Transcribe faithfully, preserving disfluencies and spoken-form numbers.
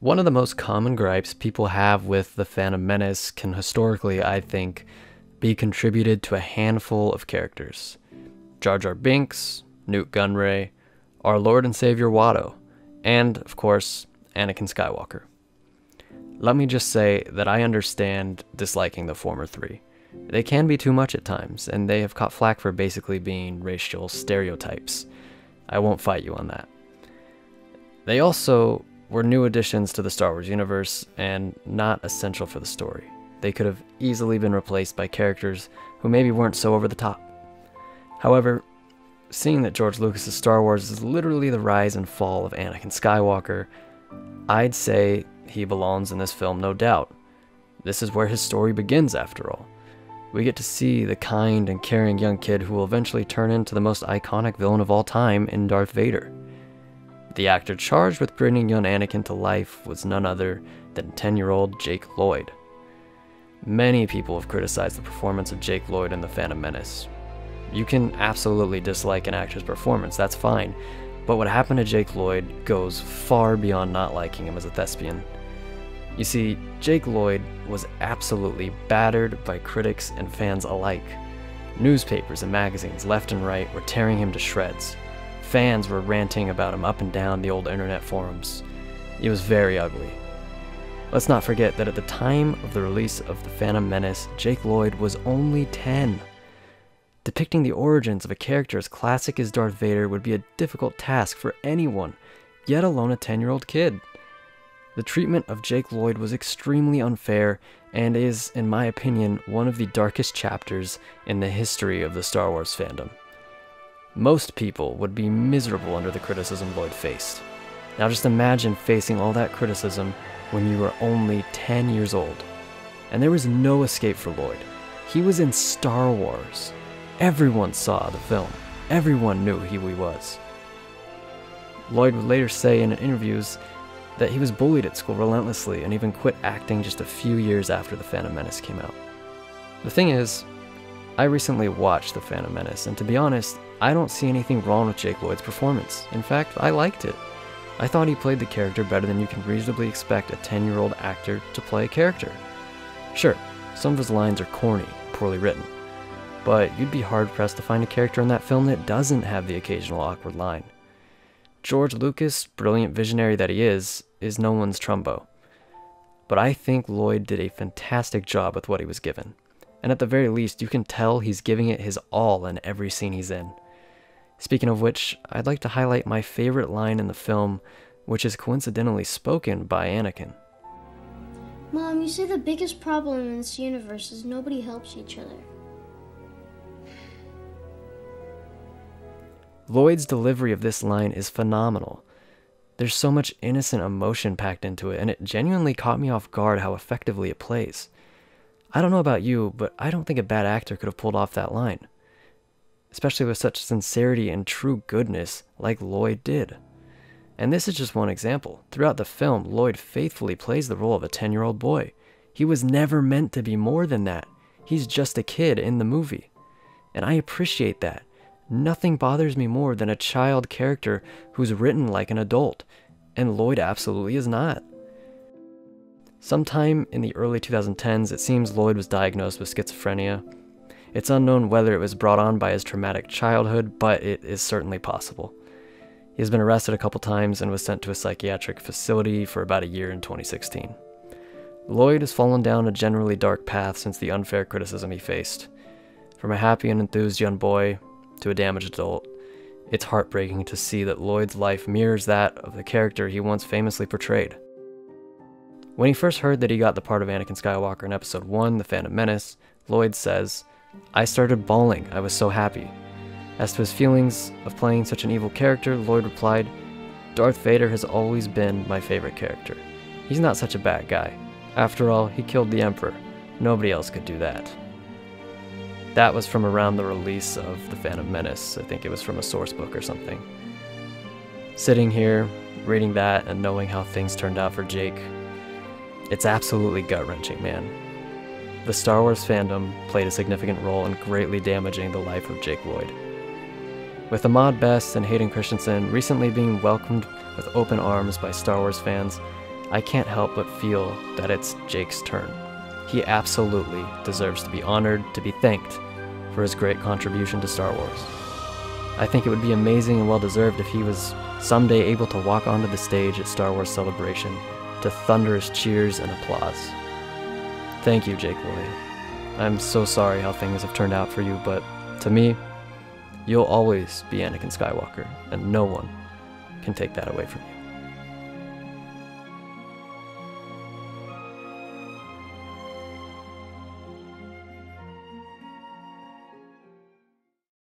One of the most common gripes people have with The Phantom Menace can historically, I think, be contributed to a handful of characters. Jar Jar Binks, Newt Gunray, our Lord and Savior Watto, and, of course, Anakin Skywalker. Let me just say that I understand disliking the former three. They can be too much at times, and they have caught flack for basically being racial stereotypes. I won't fight you on that. They also were new additions to the Star Wars universe and not essential for the story. They could have easily been replaced by characters who maybe weren't so over the top. However, seeing that George Lucas' Star Wars is literally the rise and fall of Anakin Skywalker, I'd say he belongs in this film, no doubt. This is where his story begins, after all. We get to see the kind and caring young kid who will eventually turn into the most iconic villain of all time in Darth Vader. The actor charged with bringing young Anakin to life was none other than ten-year-old Jake Lloyd. Many people have criticized the performance of Jake Lloyd in The Phantom Menace. You can absolutely dislike an actor's performance, that's fine, but what happened to Jake Lloyd goes far beyond not liking him as a thespian. You see, Jake Lloyd was absolutely battered by critics and fans alike. Newspapers and magazines left and right were tearing him to shreds. Fans were ranting about him up and down the old internet forums. It was very ugly. Let's not forget that at the time of the release of The Phantom Menace, Jake Lloyd was only ten. Depicting the origins of a character as classic as Darth Vader would be a difficult task for anyone, yet alone a ten-year-old kid. The treatment of Jake Lloyd was extremely unfair and is, in my opinion, one of the darkest chapters in the history of the Star Wars fandom. Most people would be miserable under the criticism Lloyd faced. Now just imagine facing all that criticism when you were only ten years old. And there was no escape for Lloyd. He was in Star Wars. Everyone saw the film. Everyone knew who he was. Lloyd would later say in interviews that he was bullied at school relentlessly and even quit acting just a few years after The Phantom Menace came out. The thing is, I recently watched The Phantom Menace, and to be honest, I don't see anything wrong with Jake Lloyd's performance. In fact, I liked it. I thought he played the character better than you can reasonably expect a ten-year-old actor to play a character. Sure, some of his lines are corny, poorly written, but you'd be hard-pressed to find a character in that film that doesn't have the occasional awkward line. George Lucas, brilliant visionary that he is, is no one's Trumbo. But I think Lloyd did a fantastic job with what he was given. And at the very least, you can tell he's giving it his all in every scene he's in. Speaking of which, I'd like to highlight my favorite line in the film, which is coincidentally spoken by Anakin. Mom, you say the biggest problem in this universe is nobody helps each other. Lloyd's delivery of this line is phenomenal. There's so much innocent emotion packed into it, and it genuinely caught me off guard how effectively it plays. I don't know about you, but I don't think a bad actor could have pulled off that line, especially with such sincerity and true goodness like Lloyd did. And this is just one example. Throughout the film, Lloyd faithfully plays the role of a ten-year-old boy. He was never meant to be more than that. He's just a kid in the movie, and I appreciate that. Nothing bothers me more than a child character who's written like an adult, and Lloyd absolutely is not. Sometime in the early two thousand tens, it seems Lloyd was diagnosed with schizophrenia. It's unknown whether it was brought on by his traumatic childhood, but it is certainly possible. He has been arrested a couple times and was sent to a psychiatric facility for about a year in twenty sixteen. Lloyd has fallen down a generally dark path since the unfair criticism he faced. From a happy and enthused young boy to a damaged adult, it's heartbreaking to see that Lloyd's life mirrors that of the character he once famously portrayed. When he first heard that he got the part of Anakin Skywalker in Episode one, The Phantom Menace, Lloyd says, "I started bawling, I was so happy." As to his feelings of playing such an evil character, Lloyd replied, "Darth Vader has always been my favorite character. He's not such a bad guy. After all, he killed the Emperor. Nobody else could do that." That was from around the release of The Phantom Menace. I think it was from a source book or something. Sitting here, reading that and knowing how things turned out for Jake, it's absolutely gut-wrenching, man. The Star Wars fandom played a significant role in greatly damaging the life of Jake Lloyd. With Ahmad Best and Hayden Christensen recently being welcomed with open arms by Star Wars fans, I can't help but feel that it's Jake's turn. He absolutely deserves to be honored, to be thanked for his great contribution to Star Wars. I think it would be amazing and well-deserved if he was someday able to walk onto the stage at Star Wars Celebration to thunderous cheers and applause. Thank you, Jake Lloyd. I'm so sorry how things have turned out for you, but to me, you'll always be Anakin Skywalker, and no one can take that away from you.